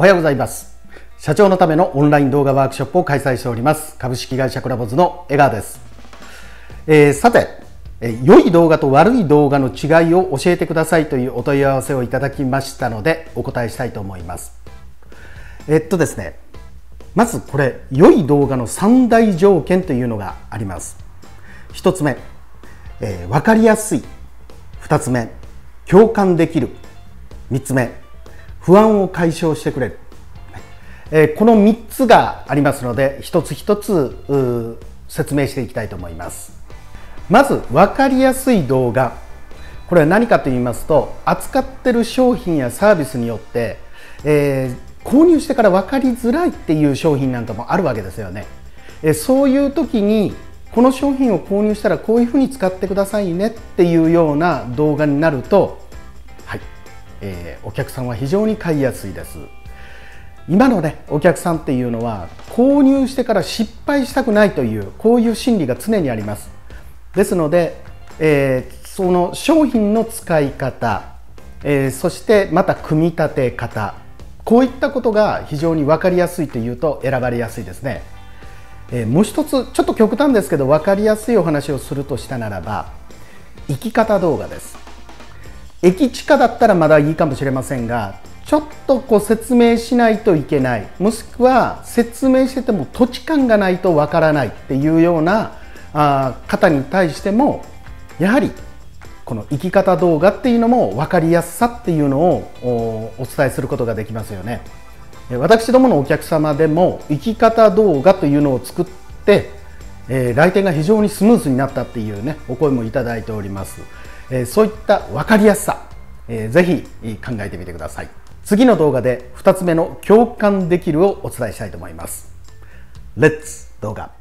おはようございます。社長のためのオンライン動画ワークショップを開催しております株式会社コラボズの江川です。さて、良い動画と悪い動画の違いを教えてくださいというお問い合わせをいただきましたのでお答えしたいと思います。ですね、まずこれ良い動画の3大条件というのがあります。1つ目、分かりやすい。2つ目、共感できる。3つ目、不安を解消してくれる。この3つがありますので、一つ一つ説明していきたいと思います。まず分かりやすい動画、これは何かと言いますと、扱っている商品やサービスによって、購入してから分かりづらいっていう商品なんかもあるわけですよね。そういう時にこの商品を購入したらこういうふうに使ってくださいねっていうような動画になると、はい、お客さんは非常に買いやすいです。今のね、お客さんっていうのは購入してから失敗したくないという、こういう心理が常にあります。ですので、その商品の使い方、そしてまた組み立て方、こういったことが非常に分かりやすいというと選ばれやすいですね。もう一つ、ちょっと極端ですけど分かりやすいお話をするとしたならば、行き方動画です。駅近だったらまだいいかもしれませんが、ちょっとこう説明しないといけない、もしくは説明してても土地感がないとわからないっていうような方に対しても、やはりこの生き方動画っていうのも分かりやすさっていうのをお伝えすることができますよね。私どものお客様でも生き方動画というのを作って、来店が非常にスムーズになったっていうね、お声もいただいております。そういった分かりやすさ、ぜひ考えてみてください。次の動画で2つ目の共感できるをお伝えしたいと思います。レッツ動画。